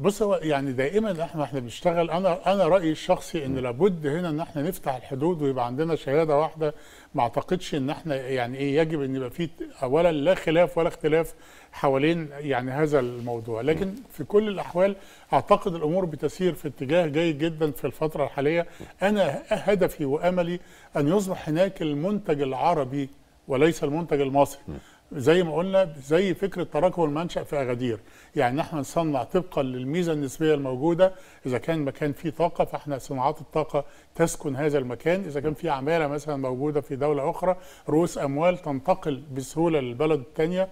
بص، هو يعني دائما احنا بنشتغل، انا رايي الشخصي ان لابد هنا ان احنا نفتح الحدود ويبقى عندنا شهاده واحده. ما اعتقدش ان احنا يعني ايه، يجب ان يبقى في اولا لا خلاف ولا اختلاف حوالين يعني هذا الموضوع، لكن في كل الاحوال اعتقد الامور بتسير في اتجاه جيد جدا في الفتره الحاليه. انا هدفي واملي ان يصبح هناك المنتج العربي وليس المنتج المصري، زي ما قلنا، زي فكره تراكم المنشأ في اغادير. يعني احنا نصنع طبقا للميزه النسبيه الموجوده، اذا كان مكان فيه طاقه فاحنا صناعات الطاقه تسكن هذا المكان، اذا كان في عماله مثلا موجوده في دوله اخرى، رؤوس اموال تنتقل بسهوله للبلد الثانيه.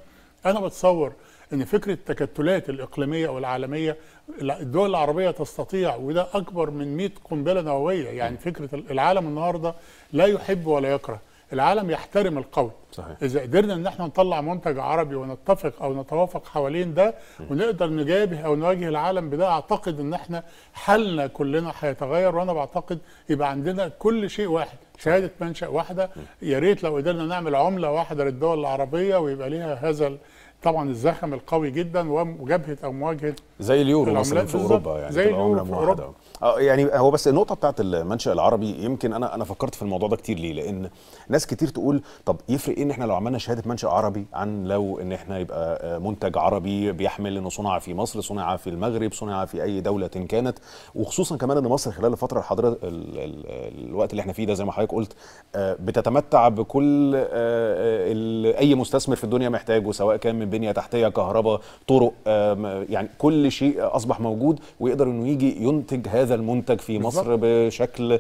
انا بتصور ان فكره التكتلات الاقليميه والعالميه الدول العربيه تستطيع، وده اكبر من 100 قنبله نوويه. يعني فكره العالم النهارده لا يحب ولا يكره، العالم يحترم القول. صحيح. إذا قدرنا إن احنا نطلع منتج عربي ونتفق أو نتوافق حوالين ده ونقدر نجابه أو نواجه العالم بده، أعتقد إن احنا حالنا كلنا هيتغير. وأنا بعتقد يبقى عندنا كل شيء واحد، شهادة منشأ واحدة، يا ريت لو قدرنا نعمل عملة واحدة للدول العربية ويبقى ليها هذا طبعا الزخم القوي جدا ومجابهه او مواجهه زي اليورو مثلا في اوروبا، يعني زي اليورو في اوروبا. يعني هو بس النقطه بتاعت المنشأ العربي، يمكن انا فكرت في الموضوع ده كتير. ليه؟ لان ناس كتير تقول طب يفرق ايه ان احنا لو عملنا شهاده منشأ عربي عن لو ان احنا يبقى منتج عربي بيحمل انه صنع في مصر، صنع في المغرب، صنع في اي دوله كانت. وخصوصا كمان ان مصر خلال الفتره الحاضره، الوقت اللي احنا فيه ده زي ما حضرتك قلت، بتتمتع بكل اي مستثمر في الدنيا محتاجه، سواء كان من بنية تحتية، كهرباء، طرق، يعني كل شيء أصبح موجود ويقدر أنه يجي ينتج هذا المنتج في مصر بشكل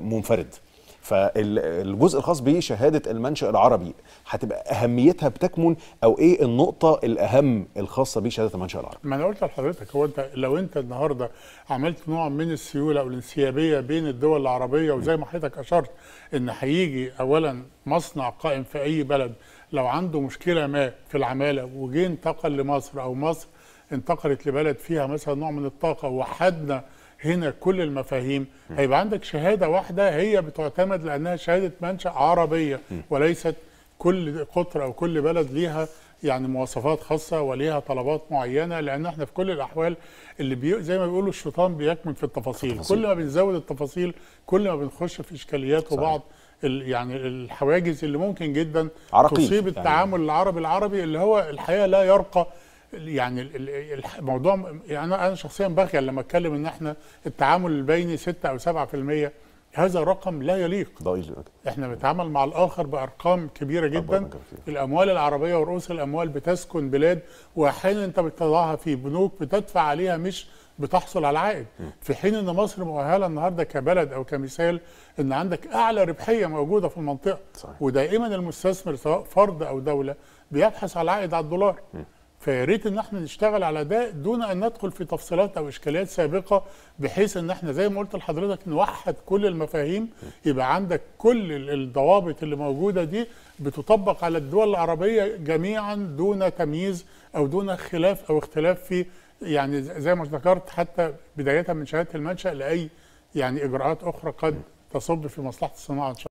منفرد. فالجزء الخاص بشهادة المنشأ العربي هتبقى أهميتها بتكمن، أو إيه النقطة الأهم الخاصة بشهادة المنشأ العربي؟ ما أنا قلت لحضرتك، هو أنت لو أنت النهاردة عملت نوع من السيولة أو الانسيابية بين الدول العربية، وزي ما حضرتك أشرت إن هيجي أولا مصنع قائم في أي بلد لو عنده مشكلة ما في العمالة وجه انتقل لمصر، أو مصر انتقلت لبلد فيها مثلا نوع من الطاقة، وحدنا هنا كل المفاهيم، هيبقى عندك شهادة واحدة هي بتعتمد لأنها شهادة منشأ عربية، وليست كل قطر أو كل بلد ليها يعني مواصفات خاصة وليها طلبات معينة. لأن احنا في كل الأحوال اللي زي ما بيقولوا الشيطان بيكمن في التفاصيل. كل ما بنزود التفاصيل كل ما بنخش في إشكاليات وبعض يعني الحواجز اللي ممكن جدا تصيب التعامل يعني العربي اللي هو الحقيقه لا يرقى. يعني الموضوع، يعني انا شخصيا بخجل لما اتكلم ان احنا التعامل البيني 6 او 7%، هذا رقم لا يليق. احنا بنتعامل مع الاخر بارقام كبيره جدا. الاموال العربيه ورؤوس الاموال بتسكن بلاد، واحيانا انت بتضعها في بنوك بتدفع عليها مش بتحصل على عائد، في حين ان مصر مؤهله النهارده كبلد او كمثال ان عندك اعلى ربحيه موجوده في المنطقه. صحيح. ودائما المستثمر سواء فرد او دوله بيبحث على عائد على الدولار. فيا ريت ان احنا نشتغل على ده دون ان ندخل في تفصيلات او اشكاليات سابقه، بحيث ان احنا زي ما قلت لحضرتك نوحد كل المفاهيم، يبقى عندك كل الضوابط اللي موجوده دي بتطبق على الدول العربيه جميعا دون تمييز او دون خلاف او اختلاف في، يعني زي ما ذكرت حتى بدايتها من شهادة المنشأ لأي يعني إجراءات أخرى قد تصب في مصلحة الصناعة.